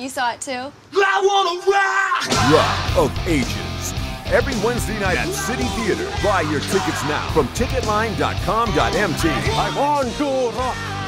You saw it too? I wanna rock! Rock of Ages. Every Wednesday night at City Theatre. Buy your tickets now from ticketline.com.mt. I'm on to rock.